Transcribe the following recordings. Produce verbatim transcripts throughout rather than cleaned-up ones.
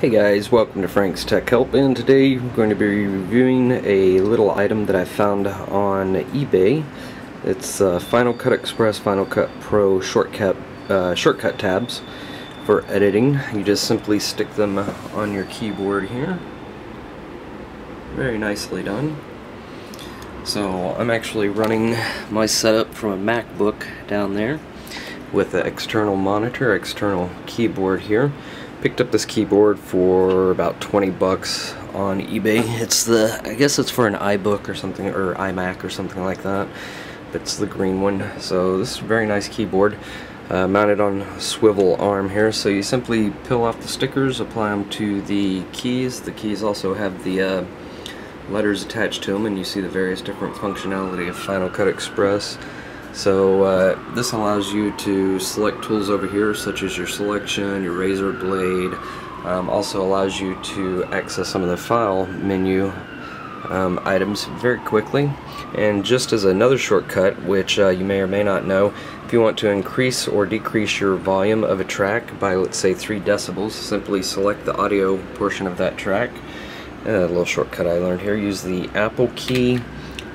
Hey guys, welcome to Franks Tech Help, and today I'm going to be reviewing a little item that I found on eBay. It's uh, Final Cut Express, Final Cut Pro shortcut, uh, shortcut tabs for editing. You just simply stick them on your keyboard here. Very nicely done. So I'm actually running my setup from a MacBook down there with an external monitor, external keyboard here. Picked up this keyboard for about twenty bucks on eBay. It's the, I guess it's for an iBook or something, or iMac or something like that. It's the green one. So this is a very nice keyboard, uh, mounted on a swivel arm here. So you simply peel off the stickers, apply them to the keys. The keys also have the uh, letters attached to them, and you see the various different functionality of Final Cut Express. So uh, this allows you to select tools over here, such as your selection, your razor blade. Um, also allows you to access some of the file menu um, items very quickly. And just as another shortcut, which uh, you may or may not know, if you want to increase or decrease your volume of a track by, let's say, three decibels, simply select the audio portion of that track. Uh, a little shortcut I learned here. Use the Apple key,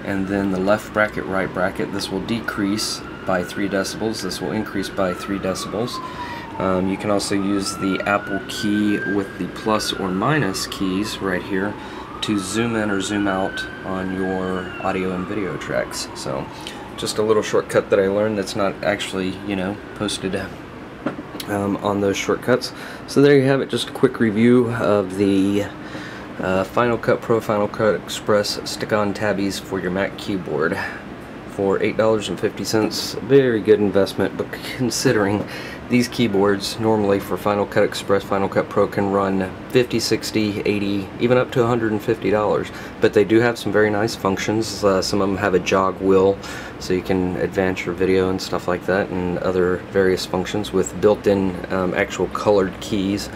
and then the left bracket, right bracket. This will decrease by three decibels. This will increase by three decibels. Um, you can also use the Apple key with the plus or minus keys right here to zoom in or zoom out on your audio and video tracks. So just a little shortcut that I learned that's not actually, you know, posted um, on those shortcuts. So there you have it, just a quick review of the Uh, Final Cut Pro, Final Cut Express stick-on tabbies for your Mac keyboard for eight dollars and fifty cents. Very good investment, but considering these keyboards normally for Final Cut Express, Final Cut Pro can run fifty, sixty, eighty, even up to one hundred fifty dollars. But they do have some very nice functions. Uh, some of them have a jog wheel, so you can advance your video and stuff like that, and other various functions with built-in um, actual colored keys.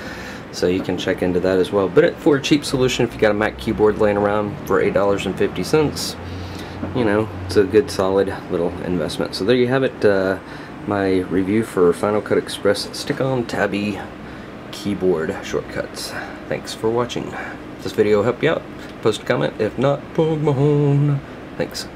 So you can check into that as well. But for a cheap solution, if you got a Mac keyboard laying around for eight dollars and fifty cents, you know, it's a good solid little investment. So there you have it, uh, my review for Final Cut Express stick-on tabby keyboard shortcuts. Thanks for watching. If this video helped you out, post a comment. If not, plug my horn. Thanks.